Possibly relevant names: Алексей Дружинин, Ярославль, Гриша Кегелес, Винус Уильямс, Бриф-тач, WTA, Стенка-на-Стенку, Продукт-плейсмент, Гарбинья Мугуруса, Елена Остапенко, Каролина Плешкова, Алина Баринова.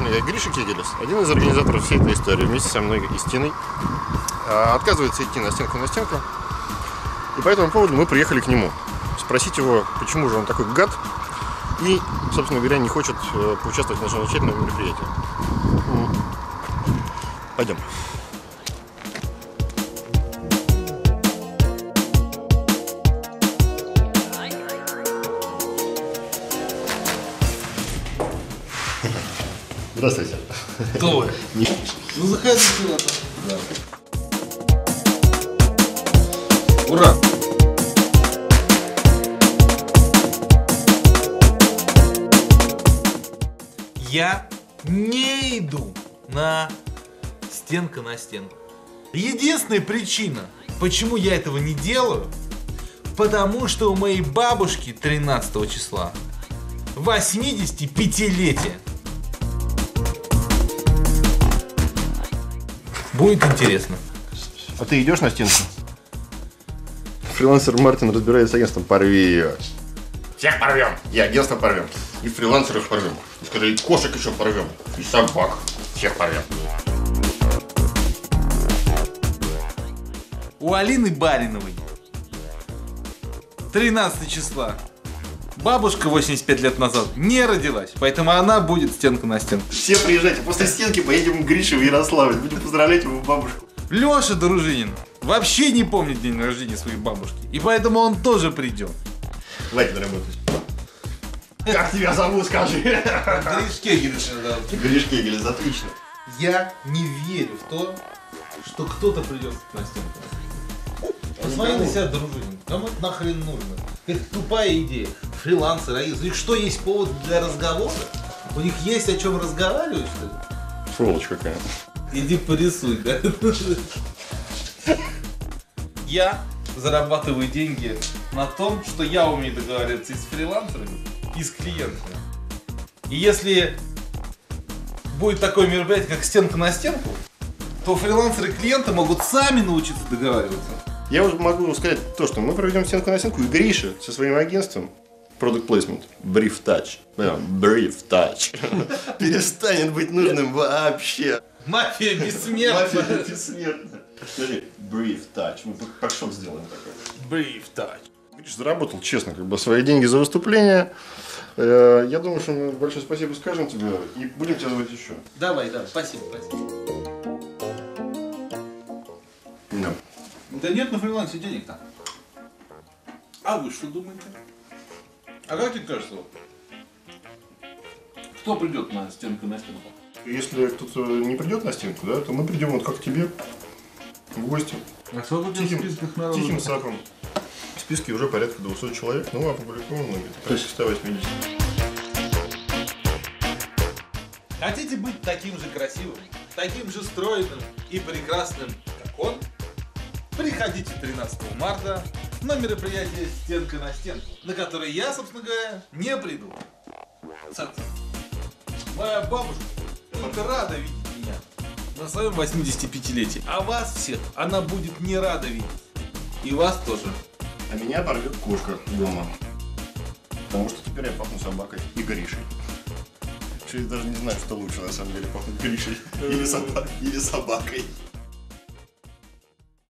собственно, я, Гриша Кегелес, один из организаторов всей этой истории, вместе со мной и Стиной. Отказывается идти на стенку. И по этому поводу мы приехали к нему. Спросить его, почему же он такой гад и, собственно говоря, не хочет поучаствовать в нашем учебном мероприятии. Пойдем. Здравствуйте. Кто вы? Ну заходите сюда. Да. Ура! Я не иду на стенку. Единственная причина, почему я этого не делаю, потому что у моей бабушки 13 числа 85-летие. Будет интересно. А ты идешь на стенку? Фрилансер Мартин разбирается с агентством. Порви ее. Всех порвем. И агентство порвем. И фрилансеров порвем. И скажи, и кошек еще порвем. И собак. Всех порвем. У Алины Бариновой 13 числа. Бабушка 85 лет назад не родилась, поэтому она будет стенка на стенку. Все приезжайте, после стенки поедем к Грише в Ярославль, будем поздравлять его бабушку. Лёша Дружинин вообще не помнит день рождения своей бабушки, и поэтому он тоже придет. Давайте доработать. Как тебя зовут, скажи? Гриш Кегелес. Гриш Кегелес, отлично. Я не верю в то, что кто-то придет на стенку. Посмотри на себя, Дружинин, кому это нахрен нужно? Это тупая идея. Фрилансеры, агентство. У них что, есть повод для разговора? У них есть о чем разговаривать, что ли? Сволочь какая-то. Иди порисуй, да? Я зарабатываю деньги на том, что я умею договариваться и с фрилансерами, и с клиентами. И если будет такое мероприятие, как стенка на стенку, то фрилансеры и клиенты могут сами научиться договариваться. Я уже могу сказать то, что мы проведем стенку на стенку, и Гриша со своим агентством Продукт-плейсмент, Бриф-тач, перестанет быть нужным вообще. Мафия бессмертна. Мафия бессмертна. Смотри, Бриф-тач, мы пошел сделаем такое. Бриф-тач. Гриша заработал, честно, как бы свои деньги за выступление. Я думаю, что мы большое спасибо скажем тебе и будем тебя звать еще. Давай, да, спасибо. Да нет на фрилансе денег-то. А вы что думаете? А как тебе кажется, кто придет на стенку на стенку? Если кто-то не придет на стенку, да, то мы придем вот как к тебе в гости. А сколько тихим, в списках народу? Тихим сапом. В списке уже порядка 200 человек, ну опубликовано порядка 180. Хотите быть таким же красивым, таким же стройным и прекрасным, как он? Приходите 13 марта на мероприятие «Стенка на стенку», на которое я, собственно говоря, не приду. Центр. Моя бабушка будет рада видеть меня на своем 85-летии. А вас всех она будет не рада видеть. И вас тоже. А меня порвет кошка дома. Потому что теперь я пахну собакой и Гришей. Я даже не знаю, что лучше, на самом деле, пахнуть Гришей или собакой.